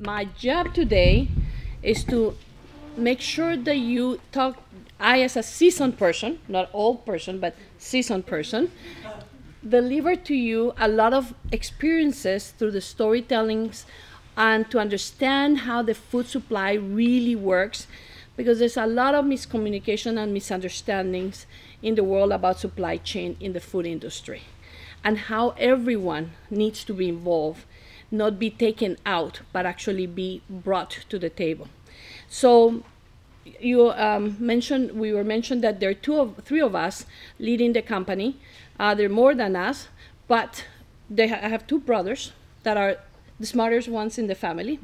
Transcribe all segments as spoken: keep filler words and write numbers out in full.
my job today is to make sure that you talk, I as a seasoned person, not old person, but seasoned person, deliver to you a lot of experiences through the storytellings and to understand how the food supply really works, because there's a lot of miscommunication and misunderstandings in the world about supply chain in the food industry and how everyone needs to be involved, not be taken out, but actually be brought to the table. So you um, mentioned, we were mentioned that there are two of, three of us leading the company. Uh, there are more than us, but they ha I have two brothers that are the smartest ones in the family.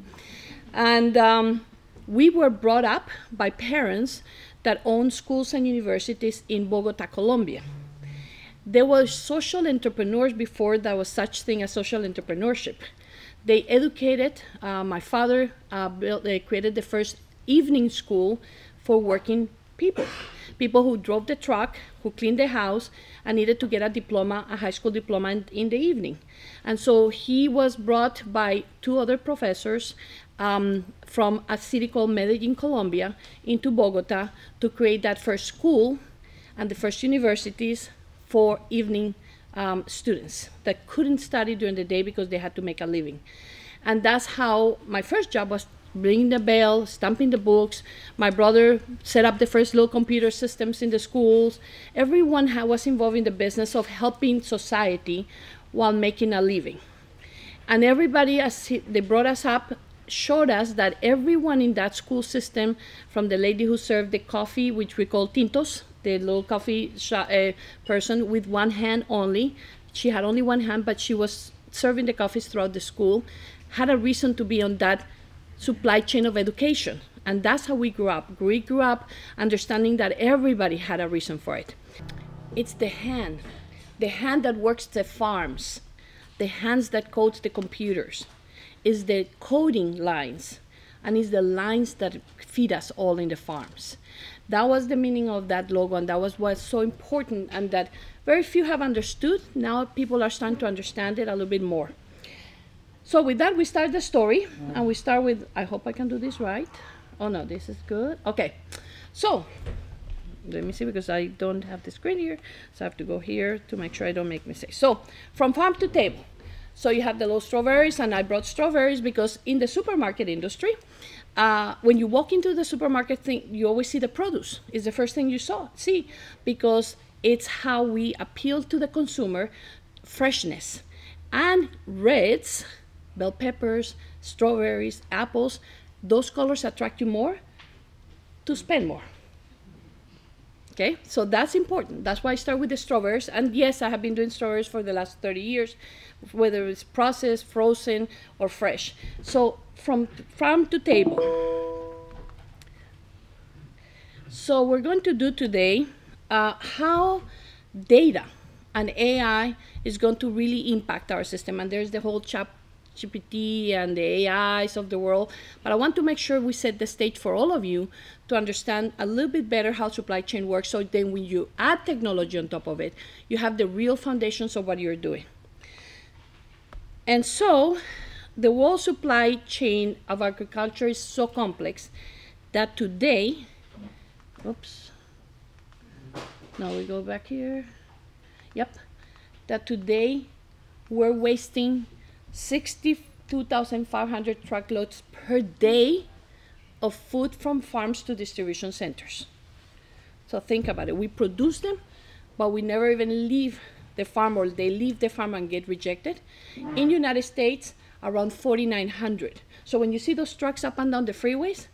And um, we were brought up by parents that owned schools and universities in Bogota, Colombia. There were social entrepreneurs before there was such thing as social entrepreneurship. They educated, uh, my father uh, built, they created the first evening school for working people. People who drove the truck, who cleaned the house, and needed to get a diploma, a high school diploma in, in the evening. And so he was brought by two other professors um, from a city called Medellín, Colombia, into Bogota to create that first school and the first universities for evening um, students that couldn't study during the day because they had to make a living. And that's how my first job was ringing the bell, stamping the books. My brother set up the first little computer systems in the schools. Everyone was involved in the business of helping society while making a living. And everybody, as they brought us up, showed us that everyone in that school system, from the lady who served the coffee, which we call tintos, the little coffee uh, person with one hand only. She had only one hand, but she was serving the coffees throughout the school, had a reason to be on that supply chain of education. And that's how we grew up. We grew up understanding that everybody had a reason for it. It's the hand, the hand that works the farms, the hands that codes the computers, is the coding lines, and is the lines that feed us all in the farms. That was the meaning of that logo, and that was what's so important, and that very few have understood. Now people are starting to understand it a little bit more. So with that, we start the story, and we start with, I hope I can do this right. Oh no, this is good. Okay, so let me see, because I don't have the screen here, so I have to go here to make sure I don't make mistakes. So from farm to table. So you have the little strawberries, and I brought strawberries because in the supermarket industry, uh, when you walk into the supermarket thing, you always see the produce. It's the first thing you saw, see, because it's how we appeal to the consumer, freshness. And reds, bell peppers, strawberries, apples, those colors attract you more to spend more. Okay, so that's important. That's why I start with the strawberries. And yes, I have been doing strawberries for the last thirty years, whether it's processed, frozen, or fresh. So from farm to table. So we're going to do today uh, how data and A I is going to really impact our system. And there's the whole chapter G P T and the A Is of the world, but I want to make sure we set the stage for all of you to understand a little bit better how supply chain works, so then when you add technology on top of it, you have the real foundations of what you're doing. And so the world supply chain of agriculture is so complex that today, oops, now we go back here, yep, that today we're wasting sixty-two thousand five hundred truckloads per day of food from farms to distribution centers. So think about it. We produce them, but we never even leave the farm, or they leave the farm and get rejected. In the United States, around forty-nine hundred. So when you see those trucks up and down the freeways,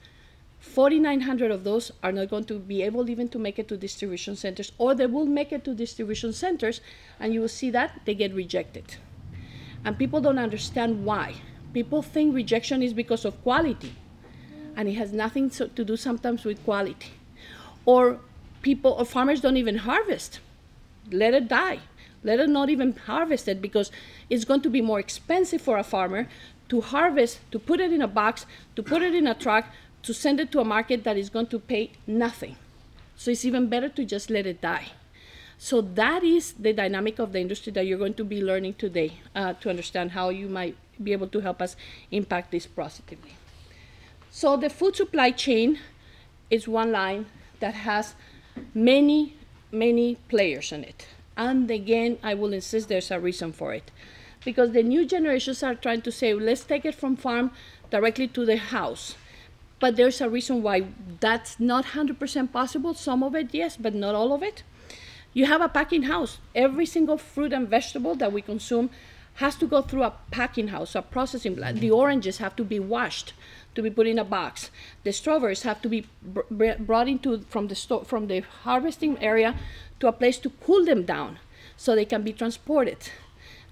forty-nine hundred of those are not going to be able even to make it to distribution centers, or they will make it to distribution centers, and you will see that they get rejected. And people don't understand why. People think rejection is because of quality, and it has nothing to, to do sometimes with quality. Or people, or farmers don't even harvest. Let it die. Let it not even harvest it, because it's going to be more expensive for a farmer to harvest, to put it in a box, to put it in a truck, to send it to a market that is going to pay nothing. So it's even better to just let it die. So that is the dynamic of the industry that you're going to be learning today uh, to understand how you might be able to help us impact this positively. So the food supply chain is one line that has many, many players in it. And again, I will insist there's a reason for it. Because the new generations are trying to say, let's take it from farm directly to the house. But there's a reason why that's not one hundred percent possible. Some of it, yes, but not all of it. You have a packing house. Every single fruit and vegetable that we consume has to go through a packing house, a processing plant. The oranges have to be washed to be put in a box. The strawberries have to be br brought into from the store, from the harvesting area to a place to cool them down so they can be transported,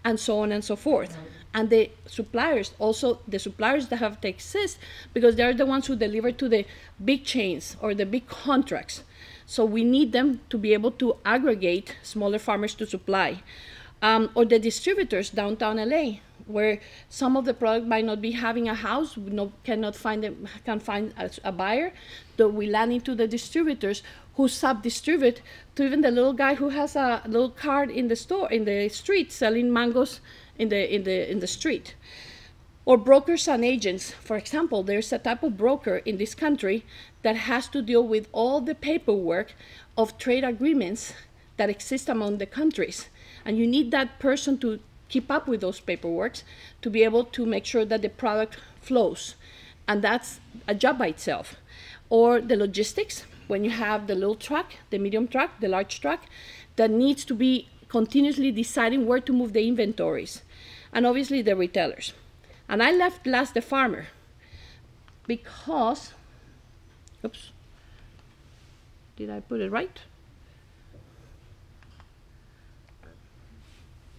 and so on and so forth. And the suppliers, also the suppliers that have to exist, because they're the ones who deliver to the big chains or the big contracts. So we need them to be able to aggregate smaller farmers to supply. Um, or the distributors downtown L A, where some of the product might not be having a house, we no, cannot find them, can find a, a buyer, though we land into the distributors who sub-distribute to even the little guy who has a little cart in the store, in the street, selling mangoes in the in the in the street. Or brokers and agents. For example, there's a type of broker in this country that has to deal with all the paperwork of trade agreements that exist among the countries. And you need that person to keep up with those paperworks to be able to make sure that the product flows. And that's a job by itself. Or the logistics, when you have the little truck, the medium truck, the large truck, that needs to be continuously deciding where to move the inventories. And obviously the retailers. And I left last the farmer because, oops, did I put it right?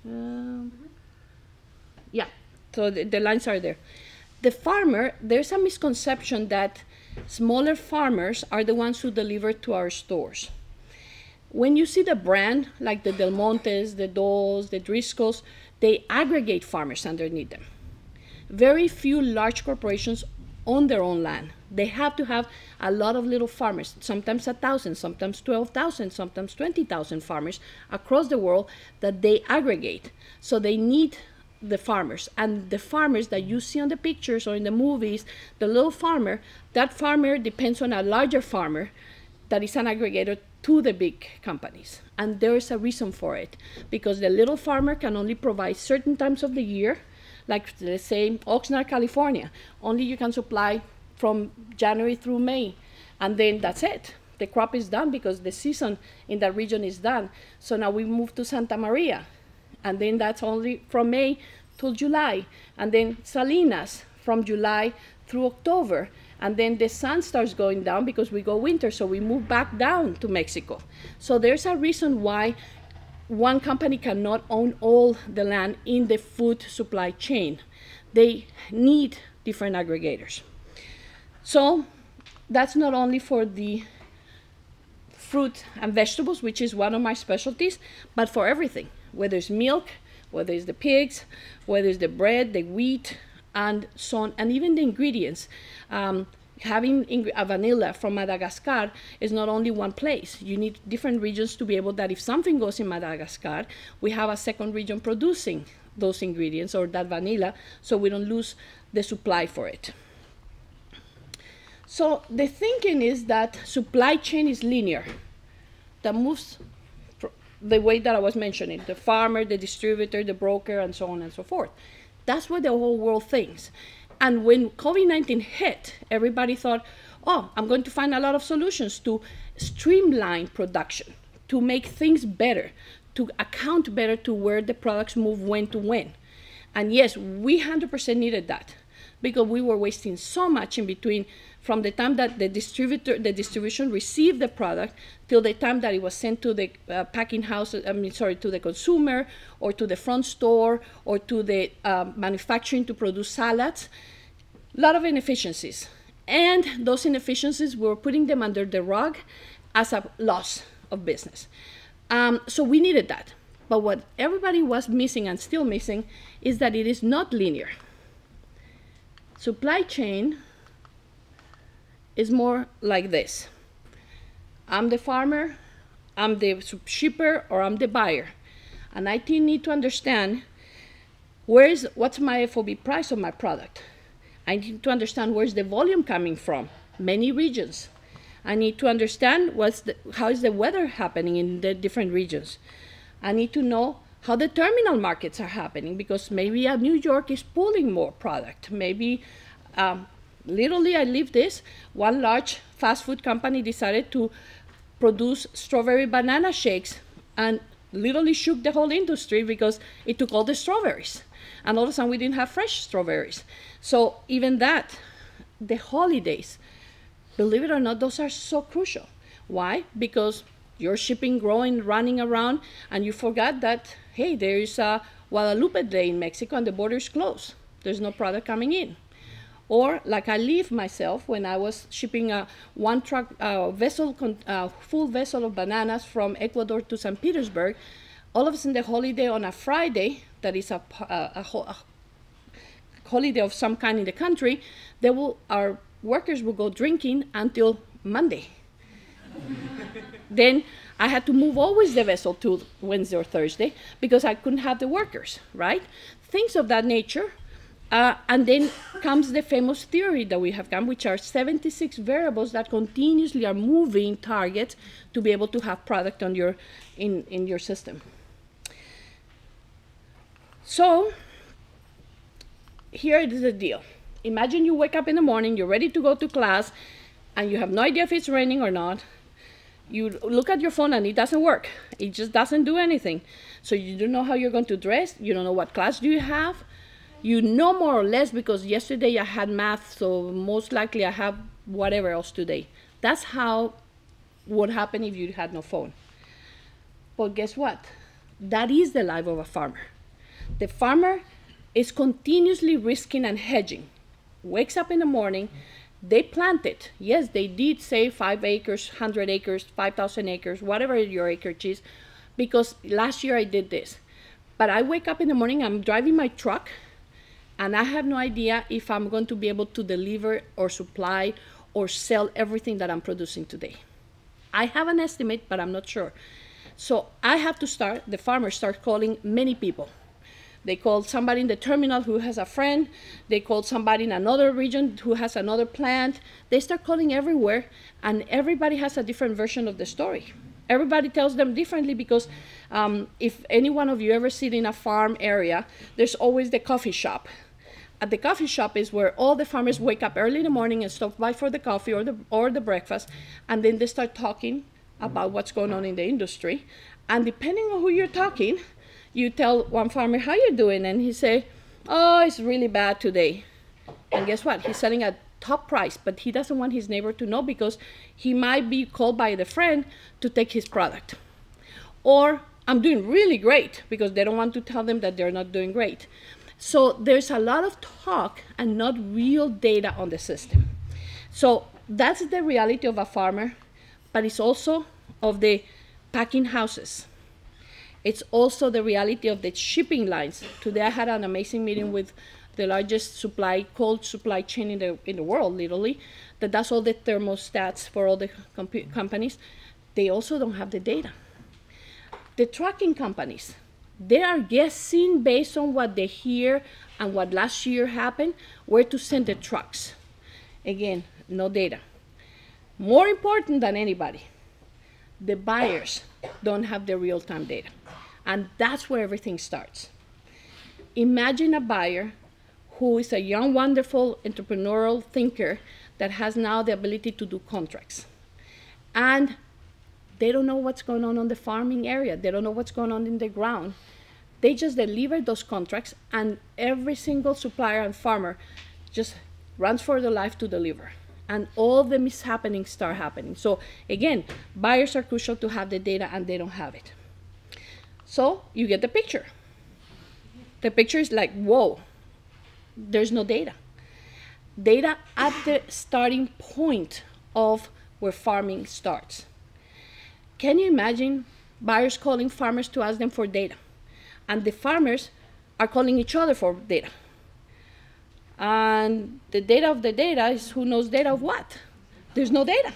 Um, yeah, so the, the lines are there. The farmer, there's a misconception that smaller farmers are the ones who deliver to our stores. When you see the brand, like the Del Montes, the Dolls, the Driscolls, they aggregate farmers underneath them. Very few large corporations own their own land. They have to have a lot of little farmers, sometimes one thousand, sometimes twelve thousand, sometimes twenty thousand farmers across the world that they aggregate. So they need the farmers. And the farmers that you see on the pictures or in the movies, the little farmer, that farmer depends on a larger farmer that is an aggregator to the big companies. And there is a reason for it, because the little farmer can only provide certain times of the year, like let's say Oxnard, California. Only you can supply from January through May, and then that's it. The crop is done because the season in that region is done. So now we move to Santa Maria, and then that's only from May till July, and then Salinas from July through October, and then the sun starts going down because we go winter, so we move back down to Mexico. So there's a reason why one company cannot own all the land in the food supply chain. They need different aggregators. So that's not only for the fruit and vegetables, which is one of my specialties, but for everything, whether it's milk, whether it's the pigs, whether it's the bread, the wheat, and so on, and even the ingredients. Um, having a vanilla from Madagascar is not only one place. You need different regions to be able that if something goes in Madagascar, we have a second region producing those ingredients or that vanilla, so we don't lose the supply for it. So the thinking is that supply chain is linear, that moves the way that I was mentioning, the farmer, the distributor, the broker, and so on and so forth. That's what the whole world thinks. And when COVID nineteen hit, everybody thought, oh, I'm going to find a lot of solutions to streamline production, to make things better, to account better to where the products move when to when. And yes, we one hundred percent needed that, because we were wasting so much in between from the time that the distributor, the distribution received the product till the time that it was sent to the uh, packing house, I mean, sorry, to the consumer or to the front store or to the uh, manufacturing to produce salads. A lot of inefficiencies. And those inefficiencies, we were putting them under the rug as a loss of business. Um, so we needed that. But what everybody was missing and still missing is that it is not linear. Supply chain is more like this. I'm the farmer, I'm the shipper or I'm the buyer. And I need to understand where is, what's my F O B price of my product. I need to understand where's the volume coming from, many regions. I need to understand what's the, how is the weather happening in the different regions. I need to know how the terminal markets are happening, because maybe uh, New York is pulling more product. Maybe, um, literally I live this, one large fast food company decided to produce strawberry banana shakes and literally shook the whole industry because it took all the strawberries. And all of a sudden we didn't have fresh strawberries. So even that, the holidays, believe it or not, those are so crucial. Why? Because you're shipping, growing, running around, and you forgot that, hey, there is a Guadalupe Day in Mexico and the border is closed. There's no product coming in. Or like I live myself when I was shipping a one truck uh, vessel, uh, full vessel of bananas from Ecuador to Saint Petersburg, all of a sudden the holiday on a Friday, that is a, a, a, a holiday of some kind in the country, they will, our workers will go drinking until Monday. Then I had to move always the vessel to Wednesday or Thursday because I couldn't have the workers, right? Things of that nature. Uh, and then comes the famous theory that we have done, which are seventy-six variables that continuously are moving targets to be able to have product on your, in, in your system. So here is the deal. Imagine you wake up in the morning, you're ready to go to class, and you have no idea if it's raining or not. You look at your phone and it doesn't work. It just doesn't do anything. So you don't know how you're going to dress. You don't know what class do you have. You know more or less because yesterday I had math, so most likely I have whatever else today. That's how would happen if you had no phone. But guess what? That is the life of a farmer. The farmer is continuously risking and hedging. Wakes up in the morning, they plant it. Yes, they did say five acres, one hundred acres, five thousand acres, whatever your acreage is, because last year I did this. But I wake up in the morning, I'm driving my truck, and I have no idea if I'm going to be able to deliver or supply or sell everything that I'm producing today. I have an estimate, but I'm not sure. So I have to start, the farmers start calling many people. They call somebody in the terminal who has a friend. They call somebody in another region who has another plant. They start calling everywhere, and everybody has a different version of the story. Everybody tells them differently because um, if any one of you ever sit in a farm area, there's always the coffee shop. At the coffee shop is where all the farmers wake up early in the morning and stop by for the coffee or the, or the breakfast, and then they start talking about what's going on in the industry. And depending on who you're talking, you tell one farmer how you're doing, and he say, oh, it's really bad today. And guess what? He's selling at top price, but he doesn't want his neighbor to know because he might be called by the friend to take his product. Or I'm doing really great because they don't want to tell them that they're not doing great. So there's a lot of talk and not real data on the system. So that's the reality of a farmer, but it's also of the packing houses. It's also the reality of the shipping lines. Today I had an amazing meeting with the largest supply, cold supply chain in the, in the world, literally, that does all the thermostats for all the comp companies. They also don't have the data. The trucking companies, they are guessing based on what they hear and what last year happened, where to send the trucks. Again, no data. More important than anybody, the buyers don't have the real-time data. And that's where everything starts. Imagine a buyer who is a young, wonderful, entrepreneurial thinker that has now the ability to do contracts. And they don't know what's going on on the farming area. They don't know what's going on in the ground. They just deliver those contracts, and every single supplier and farmer just runs for their life to deliver. And all the mishappenings start happening. So again, buyers are crucial to have the data, and they don't have it. So you get the picture. The picture is like, whoa, there's no data. Data at the starting point of where farming starts. Can you imagine buyers calling farmers to ask them for data? And the farmers are calling each other for data. And the data of the data is who knows data of what? There's no data,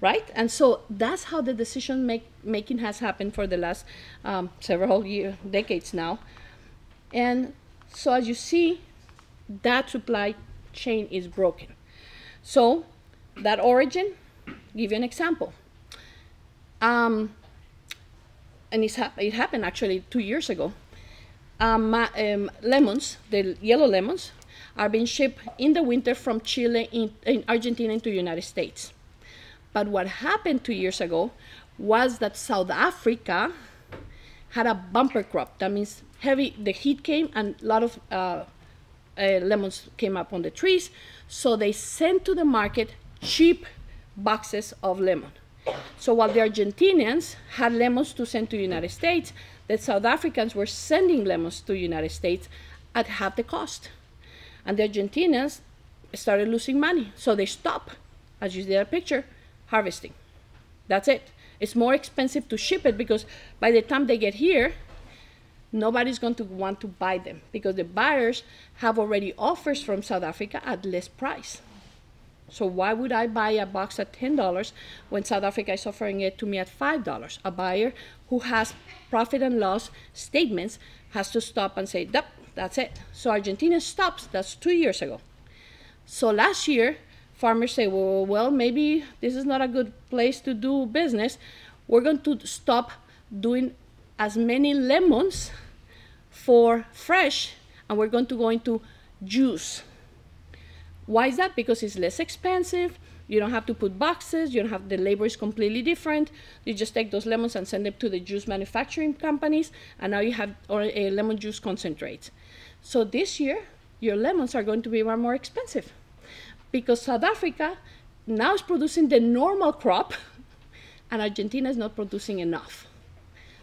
right? And so that's how the decision make, making has happened for the last um, several year, decades now. And so as you see, that supply chain is broken. So that origin, give you an example. Um, and it's ha it happened actually two years ago. Um, my, um, lemons, the yellow lemons, are being shipped in the winter from Chile in, in Argentina into the United States. But what happened two years ago was that South Africa had a bumper crop. That means heavy, the heat came and a lot of uh, uh, lemons came up on the trees. So they sent to the market cheap boxes of lemon. So while the Argentinians had lemons to send to the United States, the South Africans were sending lemons to the United States at half the cost. And the Argentinians started losing money. So they stopped, as you see that picture, harvesting. That's it. It's more expensive to ship it because by the time they get here, nobody's going to want to buy them because the buyers have already offers from South Africa at less price. So why would I buy a box at ten dollars when South Africa is offering it to me at five dollars? A buyer who has profit and loss statements has to stop and say, "Dup, that's it." So Argentina stops. That's two years ago. So last year, farmers say, well, well, maybe this is not a good place to do business. We're going to stop doing as many lemons for fresh, and we're going to go into juice. Why is that? Because it's less expensive. You don't have to put boxes. You don't have, the labor is completely different. You just take those lemons and send them to the juice manufacturing companies, and now you have or a lemon juice concentrate. So this year, your lemons are going to be more, more expensive because South Africa now is producing the normal crop, and Argentina is not producing enough.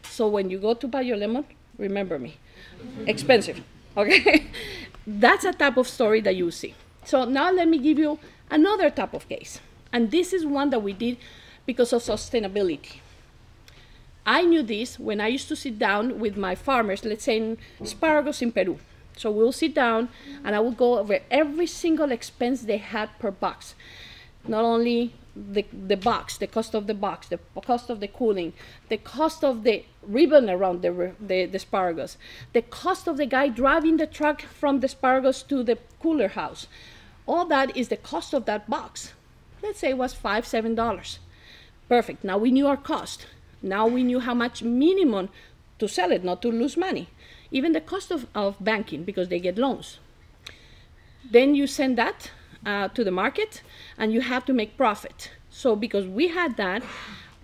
So when you go to buy your lemon, remember me, expensive, okay? That's a type of story that you see. So now let me give you another type of case. And this is one that we did because of sustainability. I knew this when I used to sit down with my farmers, let's say in asparagus in Peru. So we'll sit down and I will go over every single expense they had per box. Not only the, the box, the cost of the box, the cost of the cooling, the cost of the ribbon around the, the, the asparagus, the cost of the guy driving the truck from the asparagus to the cooler house. All that is the cost of that box. Let's say it was five, seven dollars. Perfect. Now we knew our cost. Now we knew how much minimum to sell it, not to lose money. Even the cost of, of banking, because they get loans. Then you send that uh, to the market, and you have to make profit. So because we had that,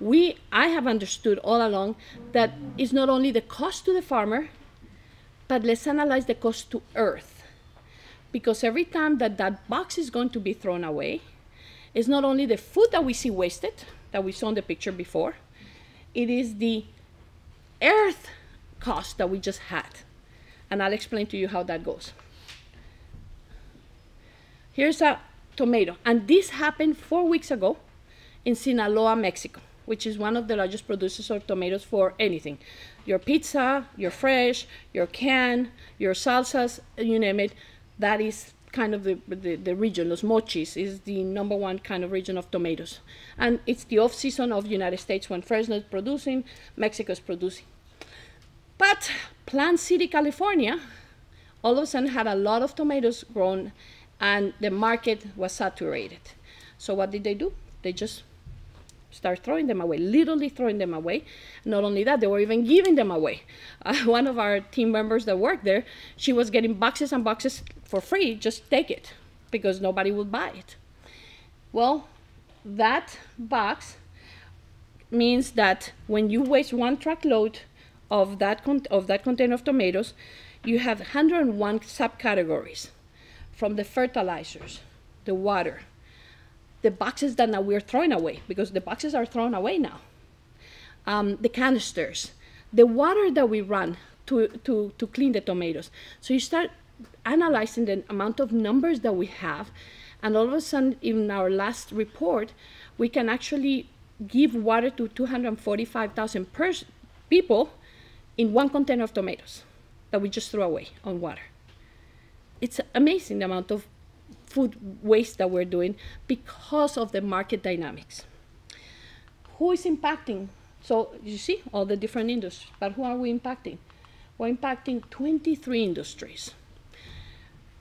we I have understood all along that it's not only the cost to the farmer, but let's analyze the cost to Earth. Because every time that that box is going to be thrown away, it's not only the food that we see wasted, that we saw in the picture before, it is the earth cost that we just had. And I'll explain to you how that goes. Here's a tomato. And this happened four weeks ago in Sinaloa, Mexico, which is one of the largest producers of tomatoes for anything. Your pizza, your fresh, your can, your salsas, you name it. That is kind of the, the, the region. Los Mochis is the number one kind of region of tomatoes. And it's the off-season of the United States when Fresno is producing, Mexico is producing. But Plant City, California, all of a sudden had a lot of tomatoes grown and the market was saturated. So what did they do? They just started throwing them away, literally throwing them away. Not only that, they were even giving them away. Uh, one of our team members that worked there, she was getting boxes and boxes for free, just take it, because nobody would buy it. Well, that box means that when you waste one truckload of that, con of that container of tomatoes, you have one hundred and one subcategories, from the fertilizers, the water, the boxes that now we're throwing away, because the boxes are thrown away now, um, the canisters, the water that we run to, to, to clean the tomatoes. So you start analyzing the amount of numbers that we have, and all of a sudden, in our last report, we can actually give water to two hundred forty-five thousand people in one container of tomatoes that we just threw away on water. It's amazing the amount of food waste that we're doing because of the market dynamics. Who is impacting So you see all the different industries, but who are we impacting? We're impacting twenty-three industries.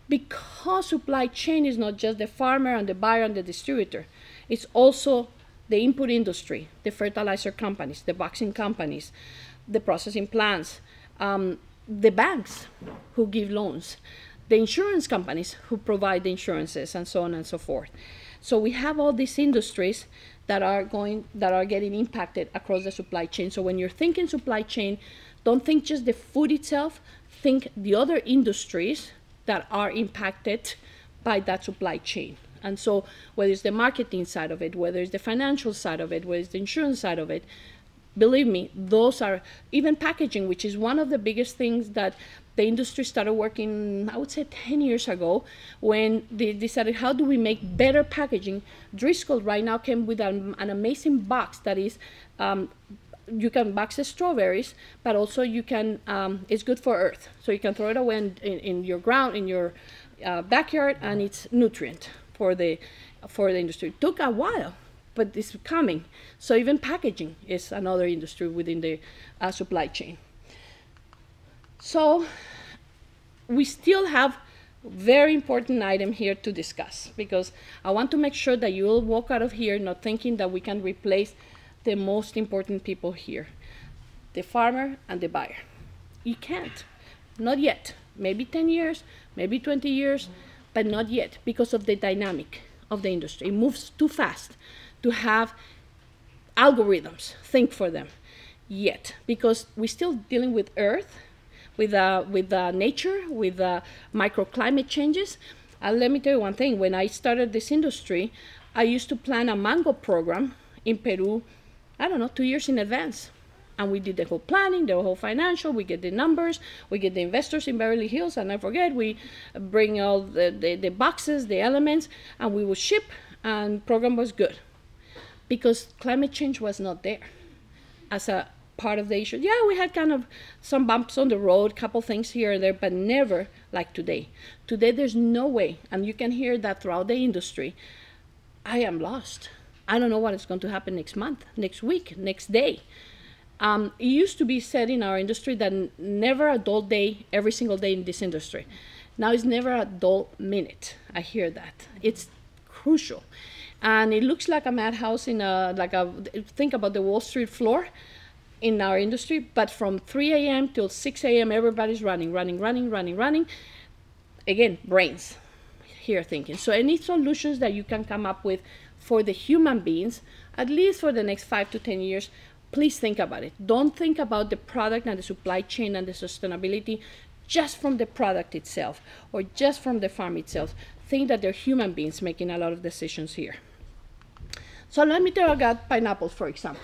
Because supply chain is not just the farmer and the buyer and the distributor, it's also the input industry, the fertilizer companies, the boxing companies, the processing plants, um, the banks who give loans, the insurance companies who provide the insurances, and so on and so forth. So we have all these industries that are going, that are getting impacted across the supply chain. So when you're thinking supply chain, don't think just the food itself, think the other industries that are impacted by that supply chain. And so whether it's the marketing side of it, whether it's the financial side of it, whether it's the insurance side of it, believe me, those are, even packaging, which is one of the biggest things that the industry started working, I would say ten years ago, when they decided how do we make better packaging. Driscoll right now came with an, an amazing box that is, um, you can box the strawberries, but also you can, um, it's good for earth. So you can throw it away in, in, in your ground, in your uh, backyard, and it's nutrient for the, for the industry. It took a while, but it's coming. So even packaging is another industry within the uh, supply chain. So we still have a very important item here to discuss, because I want to make sure that you will walk out of here not thinking that we can replace the most important people here, the farmer and the buyer. You can't, not yet. Maybe ten years, maybe twenty years, but not yet, because of the dynamic of the industry. It moves too fast to have algorithms think for them yet, because we're still dealing with earth, with, uh, with uh, nature, with uh, microclimate changes. And let me tell you one thing, when I started this industry, I used to plan a mango program in Peru, I don't know, two years in advance. And we did the whole planning, the whole financial, we get the numbers, we get the investors in Beverly Hills, and I forget, we bring all the, the, the boxes, the elements, and we would ship, and program was good. Because climate change was not there as a part of the issue. Yeah, we had kind of some bumps on the road, couple things here and there, but never like today. Today, there's no way, and you can hear that throughout the industry, I am lost. I don't know what is going to happen next month, next week, next day. Um, it used to be said in our industry that never a dull day, every single day in this industry. Now it's never a dull minute. I hear that. It's crucial. And it looks like a madhouse in a, like a, think about the Wall Street floor in our industry, but from three A M till six A M, everybody's running, running, running, running, running. Again, brains here thinking. So any solutions that you can come up with for the human beings, at least for the next five to ten years, please think about it. Don't think about the product and the supply chain and the sustainability just from the product itself or just from the farm itself. Think that they're human beings making a lot of decisions here. So let me tell you about pineapples, for example.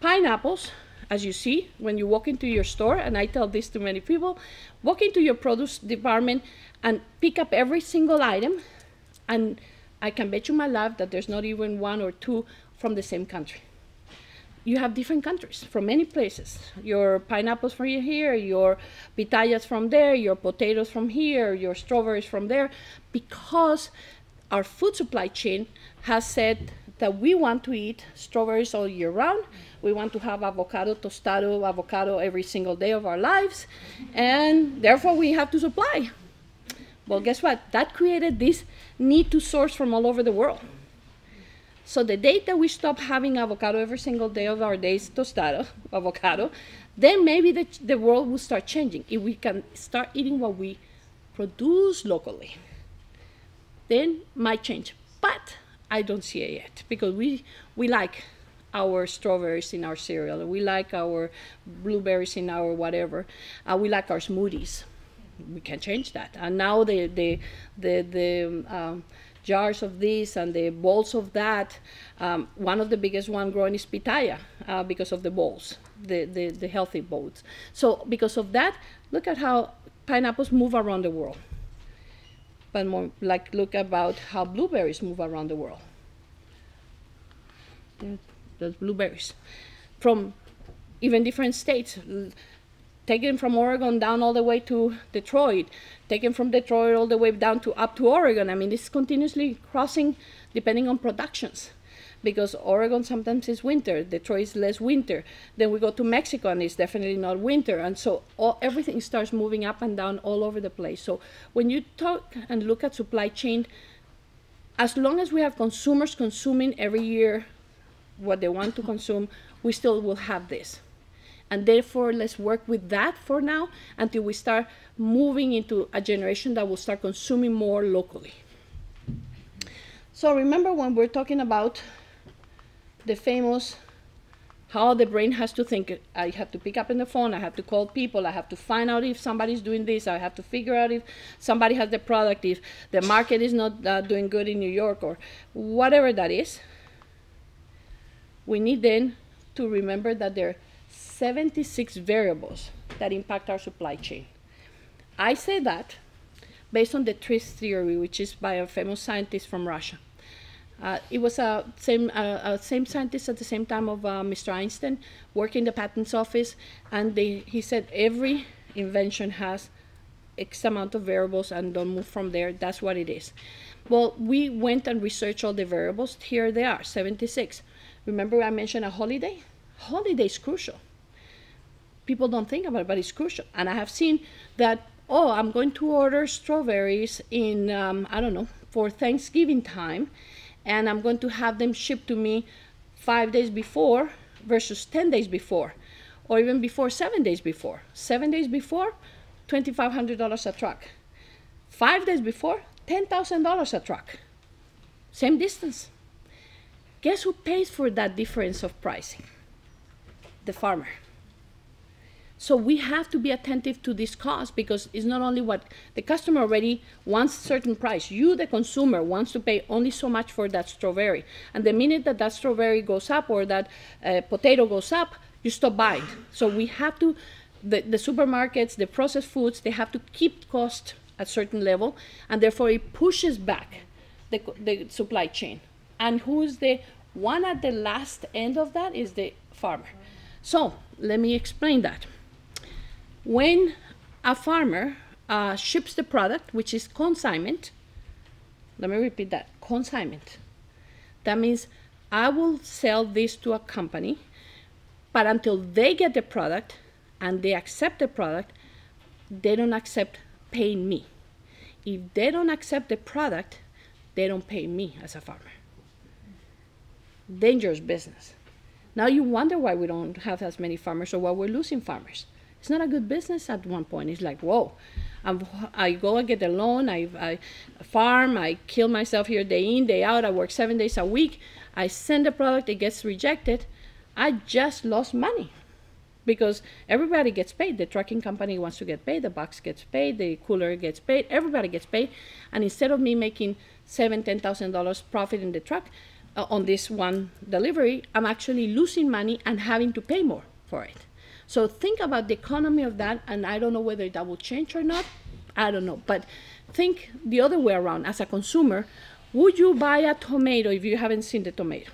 Pineapples, as you see, when you walk into your store, and I tell this to many people, walk into your produce department and pick up every single item, and I can bet you my life that there's not even one or two from the same country. You have different countries from many places. Your pineapples from here, your pitayas from there, your potatoes from here, your strawberries from there, because our food supply chain has said that we want to eat strawberries all year round. We want to have avocado, tostado, avocado every single day of our lives, and therefore we have to supply. Well, guess what? That created this need to source from all over the world. So the day that we stop having avocado every single day of our days, tostado, avocado, then maybe the, the world will start changing. If we can start eating what we produce locally, then might change. But I don't see it yet, because we, we like our strawberries in our cereal. We like our blueberries in our whatever. Uh, we like our smoothies. We can change that. And now the, the, the, the um, jars of this and the bowls of that. Um, one of the biggest one growing is pitaya uh, because of the bowls, the, the, the healthy bowls. So because of that, look at how pineapples move around the world. But more like look about how blueberries move around the world. Those blueberries from even different states. Taken from Oregon down all the way to Detroit, taken from Detroit all the way down to up to Oregon. I mean, it's continuously crossing depending on productions. because Oregon sometimes is winter, Detroit is less winter. Then we go to Mexico and it's definitely not winter. And so all, everything starts moving up and down all over the place. So when you talk and look at supply chain, as long as we have consumers consuming every year what they want to consume, we still will have this. And therefore, let's work with that for now until we start moving into a generation that will start consuming more locally. So remember when we're talking about the famous how the brain has to think, I have to pick up in the phone, I have to call people, I have to find out if somebody's doing this, I have to figure out if somebody has the product, if the market is not uh, doing good in New York or whatever that is. We need then to remember that there are seventy-six variables that impact our supply chain. I say that based on the TRIZ theory, which is by a famous scientist from Russia. Uh, it was a same, uh, same scientist at the same time of uh, Mister Einstein, working in the patents office, and they, he said every invention has X amount of variables and don't move from there, that's what it is. Well, we went and researched all the variables, here they are, seventy-six. Remember I mentioned a holiday? Holiday is crucial. People don't think about it, but it's crucial. And I have seen that, oh, I'm going to order strawberries in, um, I don't know, for Thanksgiving time, and I'm going to have them shipped to me five days before versus ten days before, or even before seven days before. Seven days before, twenty-five hundred dollars a truck. Five days before, ten thousand dollars a truck. Same distance. Guess who pays for that difference of pricing? The farmer. So we have to be attentive to this cost, because it's not only what the customer already wants a certain price. You, the consumer, wants to pay only so much for that strawberry. And the minute that that strawberry goes up or that uh, potato goes up, you stop buying. So we have to, the, the supermarkets, the processed foods, they have to keep cost at a certain level, and therefore it pushes back the, the supply chain. And who's the one at the last end of that is the farmer. So let me explain that. When a farmer uh, ships the product, which is consignment, let me repeat that, consignment. That means I will sell this to a company, but until they get the product and they accept the product, they don't accept paying me. If they don't accept the product, they don't pay me as a farmer. Dangerous business. Now you wonder why we don't have as many farmers or why we're losing farmers. It's not a good business at one point. It's like, whoa, I'm, I go and get a loan, I, I farm, I kill myself here day in, day out, I work seven days a week, I send a product, it gets rejected. I just lost money because everybody gets paid. The trucking company wants to get paid, the box gets paid, the cooler gets paid, everybody gets paid. And instead of me making seven, ten thousand dollars profit in the truck uh, on this one delivery, I'm actually losing money and having to pay more for it. So think about the economy of that, and I don't know whether that will change or not, I don't know, but think the other way around. As a consumer, would you buy a tomato if you haven't seen the tomato?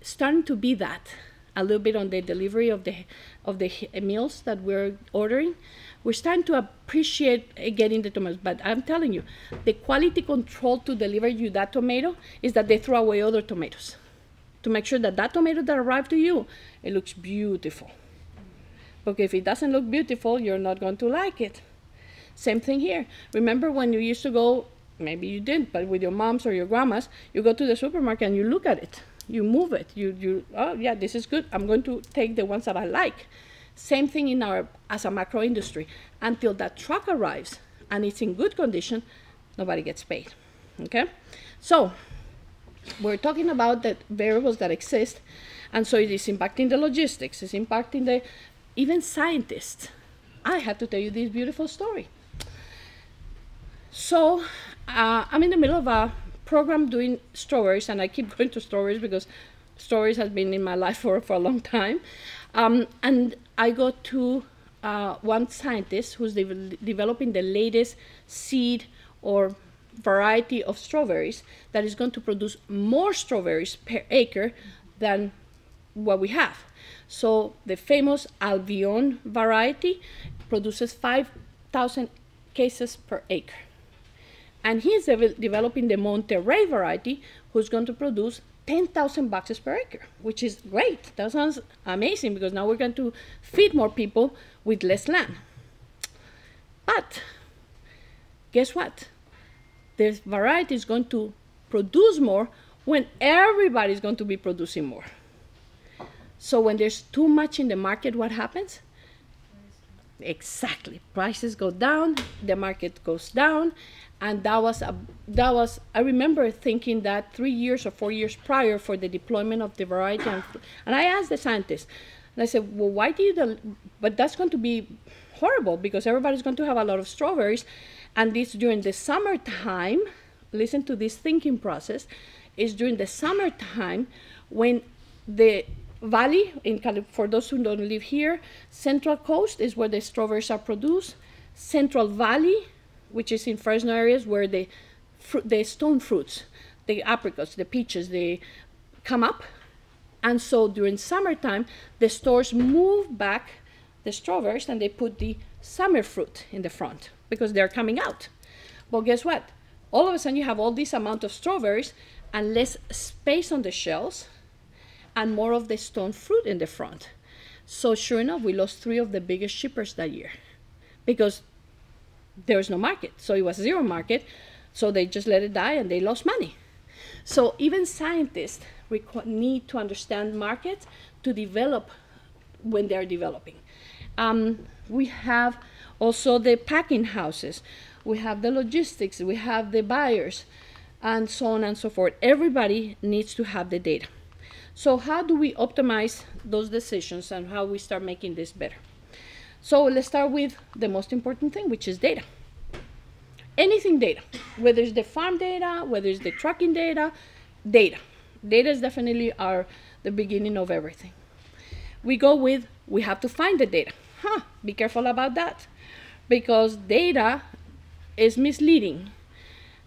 Starting to be that a little bit on the delivery of the, of the meals that we're ordering. We're starting to appreciate getting the tomatoes, but I'm telling you, the quality control to deliver you that tomato is that they throw away other tomatoes to make sure that that tomato that arrived to you, it looks beautiful. But if it doesn't look beautiful, you're not going to like it. Same thing here. Remember when you used to go, maybe you didn't, but with your moms or your grandmas, you go to the supermarket and you look at it. You move it. You, you oh, yeah, this is good. I'm going to take the ones that I like. Same thing in our, as a macro industry. Until that truck arrives and it's in good condition, nobody gets paid, okay? So we're talking about the variables that exist, and so it is impacting the logistics, it's impacting the, even scientists. I have to tell you this beautiful story. So uh, I'm in the middle of a program doing strawberries, and I keep going to strawberries because strawberries has been in my life for, for a long time. Um, and I go to uh, one scientist who's de developing the latest seed or variety of strawberries that is going to produce more strawberries per acre than what we have. So the famous Albion variety produces five thousand cases per acre. And he's developing the Monterey variety, who's going to produce ten thousand boxes per acre, which is great. That sounds amazing, because now we're going to feed more people with less land. But guess what? The variety is going to produce more when everybody's going to be producing more. So when there's too much in the market, what happens? Exactly. Prices go down, the market goes down, and that was, a, that was, I remember thinking that three years or four years prior for the deployment of the variety. And, and I asked the scientists, and I said, well, why do you, del but that's going to be horrible, because everybody's going to have a lot of strawberries, and this during the summertime, listen to this thinking process, is during the summertime when the valley, in Cali for those who don't live here, Central Coast is where the strawberries are produced. Central Valley, which is in Fresno areas, where the, fr the stone fruits, the apricots, the peaches, they come up. And so during summertime, the stores move back the strawberries and they put the summer fruit in the front because they're coming out. But guess what? All of a sudden you have all this amount of strawberries and less space on the shelves, and more of the stone fruit in the front. So sure enough, we lost three of the biggest shippers that year because there was no market. So it was zero market. So they just let it die and they lost money. So even scientists need to understand markets to develop when they're developing. Um, we have also the packing houses. We have the logistics. We have the buyers and so on and so forth. Everybody needs to have the data. So how do we optimize those decisions and how we start making this better? So let's start with the most important thing, which is data. Anything data, whether it's the farm data, whether it's the trucking data, data. Data is definitely our, the beginning of everything. We go with, we have to find the data. Huh, be careful about that, because data is misleading.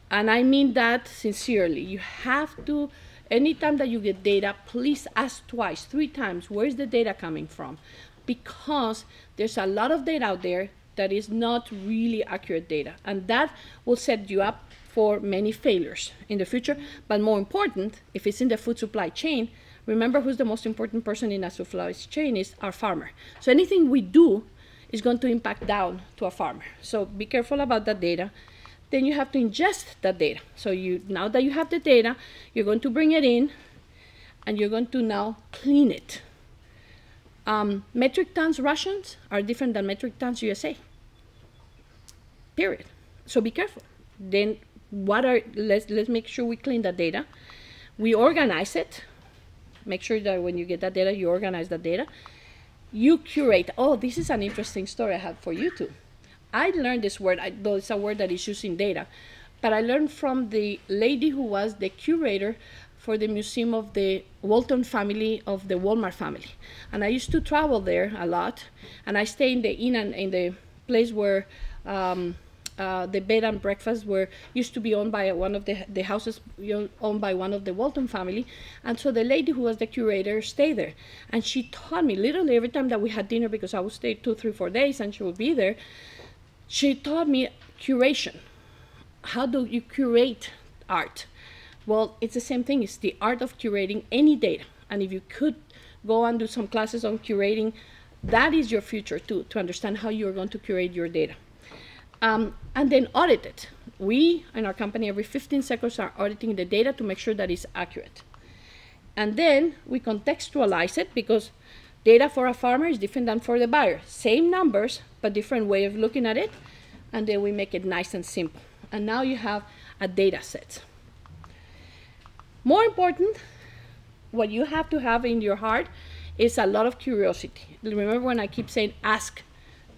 And I mean that sincerely. You have to, anytime that you get data, please ask twice, three times, where's the data coming from? Because there's a lot of data out there that is not really accurate data. And that will set you up for many failures in the future. But more important, if it's in the food supply chain, remember who's the most important person in a supply chain is our farmer. So anything we do is going to impact down to our farmer. So be careful about that data. Then you have to ingest that data. So you, now that you have the data, you're going to bring it in and you're going to now clean it. Um, metric tons rations are different than metric tons U S A, period. So be careful. Then what are, let's, let's make sure we clean that data. We organize it. Make sure that when you get that data, you organize that data. You curate. Oh, this is an interesting story I have for you too. I learned this word, I, though it's a word that is used in data, but I learned from the lady who was the curator for the museum of the Walton family, of the Walmart family. And I used to travel there a lot, and I stayed in the inn and in the place where um, uh, the bed and breakfast were used to be owned by one of the, the houses owned by one of the Walton family. And so the lady who was the curator stayed there. And she taught me literally every time that we had dinner, because I would stay two, three, four days and she would be there. She taught me curation. How do you curate art? Well, it's the same thing. It's the art of curating any data. And if you could go and do some classes on curating, that is your future too, to understand how you're going to curate your data. Um, and then audit it. We, in our company, every fifteen seconds are auditing the data to make sure that it's accurate. And then we contextualize it, because data for a farmer is different than for the buyer. Same numbers, but different way of looking at it. And then we make it nice and simple. And now you have a data set. More important, what you have to have in your heart is a lot of curiosity. Remember when I keep saying ask,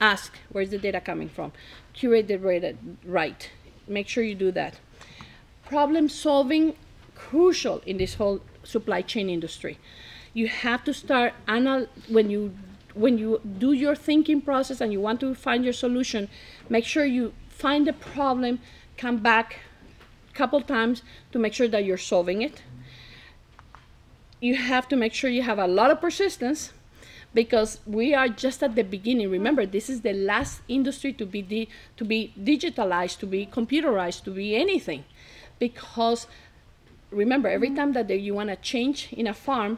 ask, where's the data coming from? Curate the data right. Make sure you do that. Problem solving, crucial in this whole supply chain industry. You have to start, anal when you when you do your thinking process and you want to find your solution, make sure you find the problem, come back a couple times to make sure that you're solving it. You have to make sure you have a lot of persistence, because we are just at the beginning. Remember, this is the last industry to be, di to be digitalized, to be computerized, to be anything, because remember, every time that they, you want to change in a farm,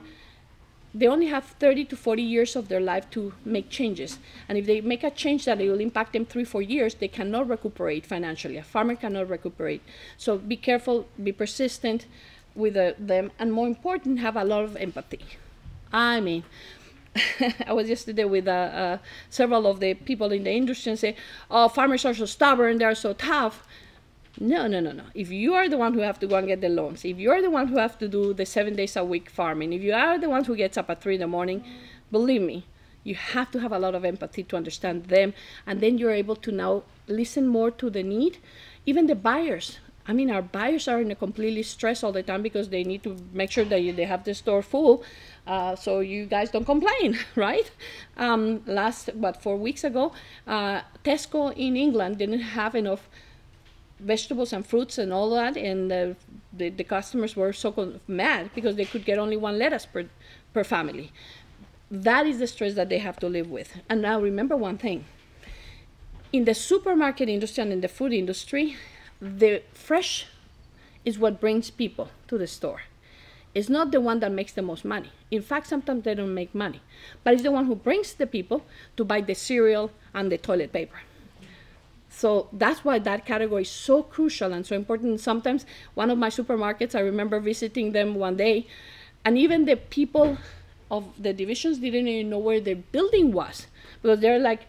they only have thirty to forty years of their life to make changes. And if they make a change that it will impact them three, four years, they cannot recuperate financially. A farmer cannot recuperate. So be careful, be persistent with uh, them, and more important, have a lot of empathy. I mean, I was yesterday with uh, uh, several of the people in the industry and say, oh, farmers are so stubborn, they're so tough. No, no, no, no. If you are the one who have to go and get the loans, if you're the one who have to do the seven days a week farming, if you are the one who gets up at three in the morning, believe me, you have to have a lot of empathy to understand them. And then you're able to now listen more to the need. Even the buyers. I mean, our buyers are in a completely stress all the time because they need to make sure that you, they have the store full. Uh, so you guys don't complain, right? Um, last, what, four weeks ago, uh, Tesco in England didn't have enough vegetables and fruits and all that, and the, the, the customers were so mad because they could get only one lettuce per, per family. That is the stress that they have to live with. And now remember one thing. In the supermarket industry and in the food industry, the fresh is what brings people to the store. It's not the one that makes the most money. In fact, sometimes they don't make money, but it's the one who brings the people to buy the cereal and the toilet paper. So that's why that category is so crucial and so important. Sometimes one of my supermarkets, I remember visiting them one day, and even the people of the divisions didn't even know where the building was, because they're like,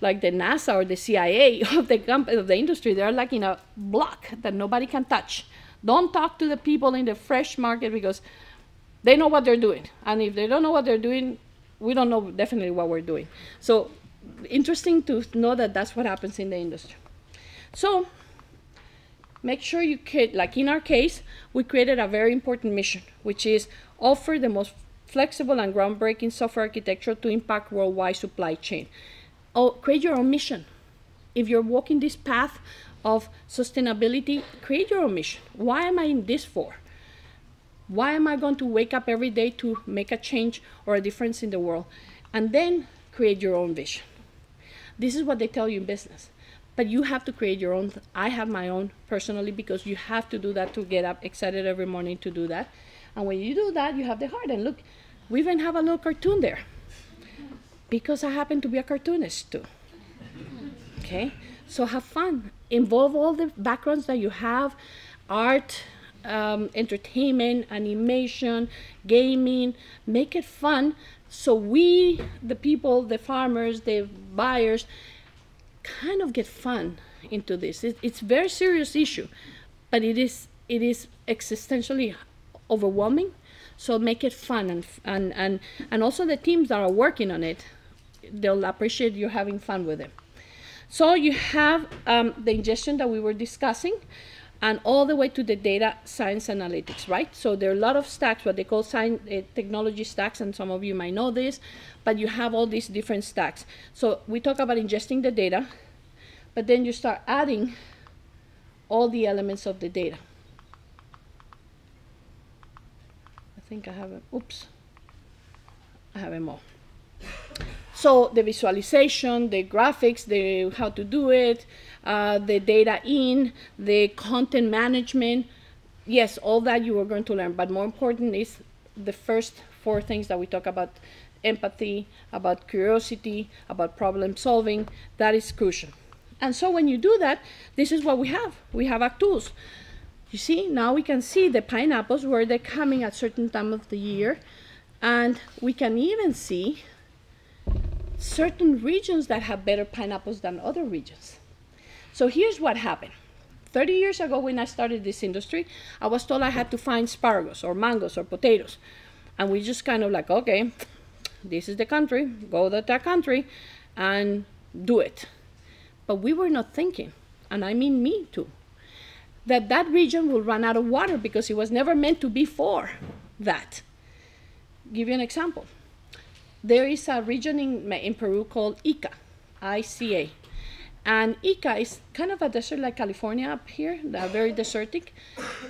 like the NASA or the C I A of the company, of the industry. They're like in a block that nobody can touch. Don't talk to the people in the fresh market because they know what they're doing. And if they don't know what they're doing, we don't know definitely what we're doing. So, interesting to know that that's what happens in the industry. So make sure you can, like in our case, we created a very important mission, which is offer the most flexible and groundbreaking software architecture to impact worldwide supply chain. Oh, create your own mission. If you're walking this path of sustainability, create your own mission. Why am I in this for? Why am I going to wake up every day to make a change or a difference in the world? And then create your own vision. This is what they tell you in business, but you have to create your own. I have my own personally, because you have to do that to get up excited every morning to do that. And when you do that, you have the heart. And look, we even have a little cartoon there, because I happen to be a cartoonist too. Okay, so have fun. Involve all the backgrounds that you have: art, um, entertainment, animation, gaming. Make it fun. So we, the people, the farmers, the buyers, kind of get fun into this. It, it's a very serious issue, but it is, it is existentially overwhelming. So make it fun, and, and, and, and also the teams that are working on it, they'll appreciate you having fun with them. So you have um, the ingestion that we were discussing, and all the way to the data science analytics, right? So there are a lot of stacks, what they call science, uh, technology stacks, and some of you might know this, but you have all these different stacks. So we talk about ingesting the data, but then you start adding all the elements of the data. I think I have, a, oops, I have them all. So the visualization, the graphics, the how to do it, uh, the data in, the content management. Yes, all that you are going to learn. But more important is the first four things that we talk about: empathy, about curiosity, about problem solving. That is crucial. And so when you do that, this is what we have. We have Agtools. You see, now we can see the pineapples, where they're coming at certain time of the year. And we can even see certain regions that have better pineapples than other regions. So here's what happened. thirty years ago, when I started this industry, I was told I had to find asparagus or mangoes or potatoes. And we just kind of like, okay, this is the country, go to that country and do it. But we were not thinking, and I mean me too, that that region will run out of water, because it was never meant to be for that. Give you an example. There is a region in, in Peru called Ica, I C A. And Ica is kind of a desert like California up here, very desertic.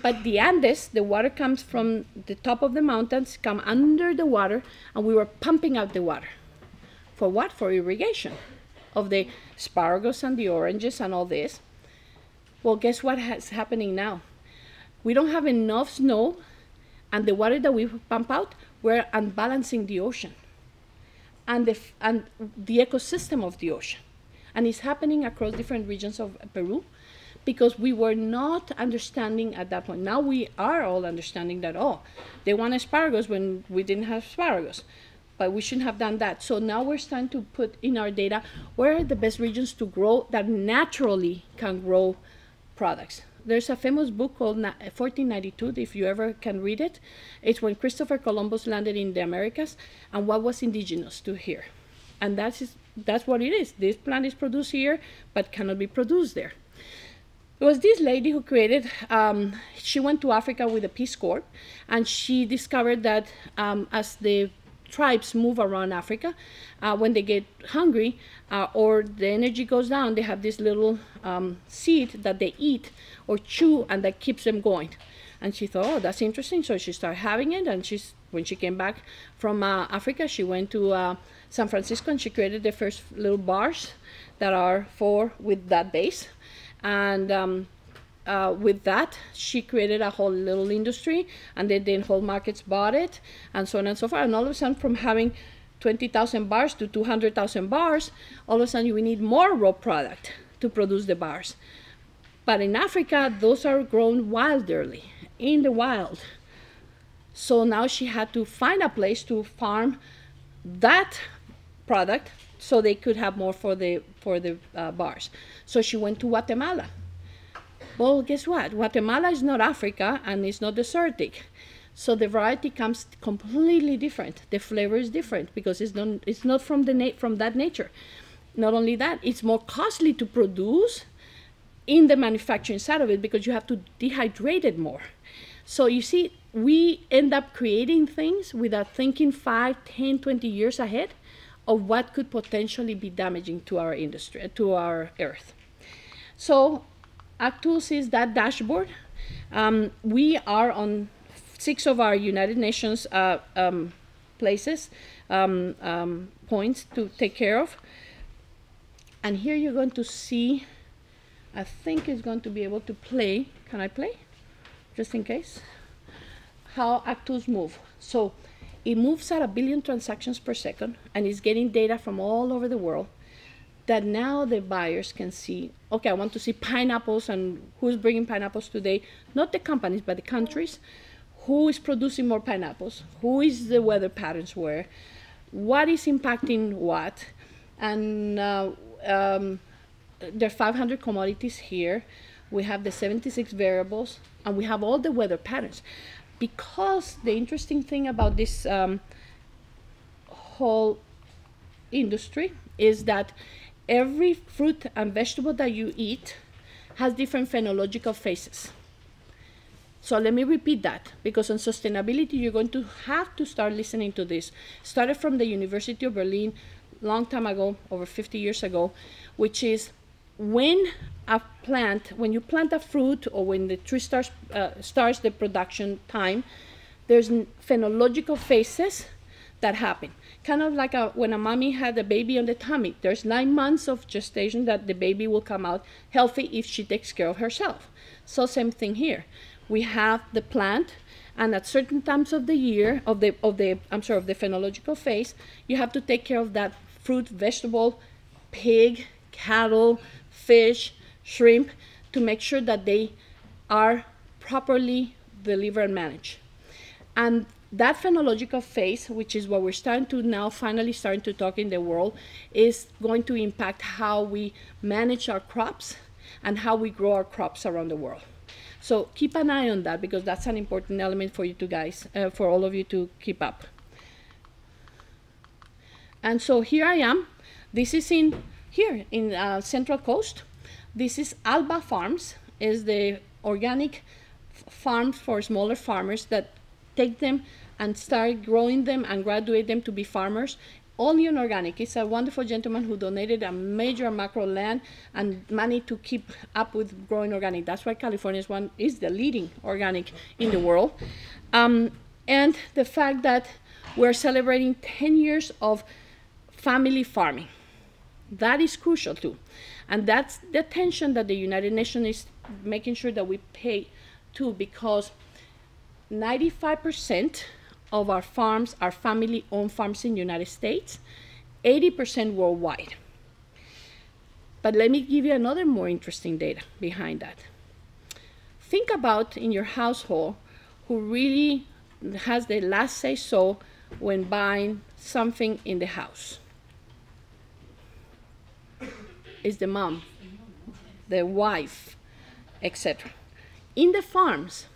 But the Andes, the water comes from the top of the mountains, come under the water, and we were pumping out the water. For what? For irrigation of the asparagus and the oranges and all this. Well, guess what is happening now? we don't have enough snow, and the water that we pump out, we're unbalancing the ocean and the, and the ecosystem of the ocean. And it's happening across different regions of Peru because we were not understanding at that point. Now we are all understanding that, oh, they want asparagus when we didn't have asparagus, but we shouldn't have done that. So now we're starting to put in our data where are the best regions to grow that naturally can grow products. There's a famous book called fourteen ninety-two, if you ever can read it. It's when Christopher Columbus landed in the Americas and what was indigenous to here. And that's, that's what it is. This plant is produced here, but cannot be produced there. It was this lady who created, um, she went to Africa with a Peace Corps, and she discovered that um, as the tribes move around Africa, uh, when they get hungry uh, or the energy goes down, they have this little um, seed that they eat or chew and that keeps them going. And she thought, oh, that's interesting. So she started having it, and she's, when she came back from uh, Africa, she went to uh, San Francisco, and she created the first little bars that are for with that base. And um, Uh, with that, she created a whole little industry, and then the whole markets bought it, and so on and so forth. And all of a sudden, from having twenty thousand bars to two hundred thousand bars, all of a sudden we need more raw product to produce the bars. But in Africa, those are grown wildly, in the wild. So now she had to find a place to farm that product so they could have more for the, for the uh, bars. So she went to Guatemala. Well, guess what? Guatemala is not Africa, and it's not desertic. So the variety comes completely different. The flavor is different because it's not, it's not from, the na from that nature. Not only that, it's more costly to produce in the manufacturing side of it because you have to dehydrate it more. So you see, we end up creating things without thinking five, ten, twenty years ahead of what could potentially be damaging to our industry, to our earth. So Agtools is that dashboard. Um, we are on six of our United Nations uh, um, places, um, um, points to take care of. And here you're going to see, I think it's going to be able to play. Can I play? Just in case. How Agtools move. So it moves at a billion transactions per second, and it's getting data from all over the world, that now the buyers can see, okay, I want to see pineapples and who's bringing pineapples today, not the companies, but the countries, who is producing more pineapples, who is the weather patterns where, what is impacting what, and uh, um, there are five hundred commodities here, we have the seventy-six variables, and we have all the weather patterns. Because the interesting thing about this um, whole industry is that every fruit and vegetable that you eat has different phenological phases. So let me repeat that, because on sustainability, you're going to have to start listening to this. Started from the University of Berlin long time ago, over fifty years ago, which is when a plant, when you plant a fruit or when the tree starts, uh, starts the production time, there's phenological phases that happen. Kind of like a, when a mommy had a baby on the tummy, there's nine months of gestation that the baby will come out healthy if she takes care of herself. So same thing here. We have the plant, and at certain times of the year, of the, of the, I'm sorry, of the phenological phase, you have to take care of that fruit, vegetable, pig, cattle, fish, shrimp, to make sure that they are properly delivered and managed. And that phenological phase, which is what we're starting to now, finally starting to talk in the world, is going to impact how we manage our crops and how we grow our crops around the world. So keep an eye on that, because that's an important element for you two guys, uh, for all of you to keep up. And so here I am. This is in here in uh, Central Coast. This is Alba Farms, is the organic farm for smaller farmers that take them and start growing them and graduate them to be farmers, only in organic. It's a wonderful gentleman who donated a major macro land and money to keep up with growing organic. That's why California is, one, is the leading organic in the world. Um, and the fact that we're celebrating ten years of family farming. That is crucial too. And that's the attention that the United Nations is making sure that we pay too, because ninety-five percent of our farms are family-owned farms in the United States, eighty percent worldwide. But let me give you another more interesting data behind that. Think about in your household who really has the last say so when buying something in the house. It's the mom, the wife, et cetera. In the farms,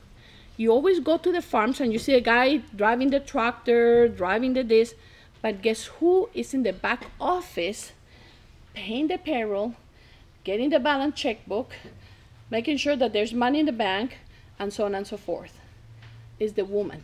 you always go to the farms and you see a guy driving the tractor, driving the this, but guess who is in the back office paying the payroll, getting the balance checkbook, making sure that there's money in the bank, and so on and so forth? It's the woman.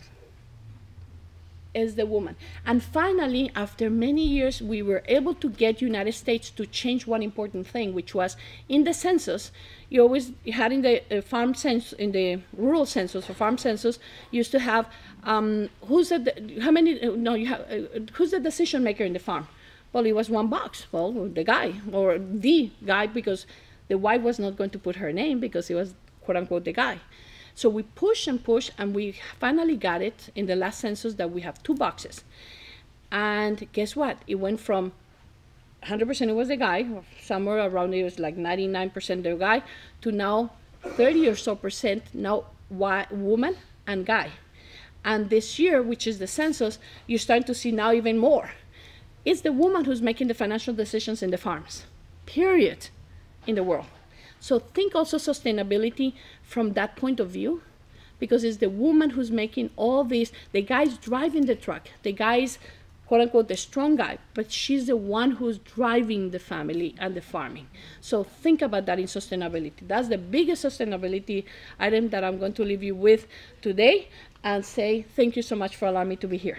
It's the woman. And finally, after many years, we were able to get United States to change one important thing, which was in the census. You always had in the uh, farm census, in the rural census or farm census, you used to have um, who's the how many? No, you have uh, who's the decision maker in the farm? Well, it was one box. Well, the guy or the guy, because the wife was not going to put her name because it was quote unquote the guy. So we push and push, and we finally got it in the last census that we have two boxes. And guess what? It went from one hundred percent it was the guy, or somewhere around it was like ninety-nine percent the guy, to now thirty or so percent now woman and guy. And this year, which is the census, you're starting to see now even more. It's the woman who's making the financial decisions in the farms, period, in the world. So think also sustainability from that point of view, because it's the woman who's making all these, the guy's driving the truck, the guy's quote unquote the strong guy, but she's the one who's driving the family and the farming. So think about that in sustainability. That's the biggest sustainability item that I'm going to leave you with today, and say thank you so much for allowing me to be here.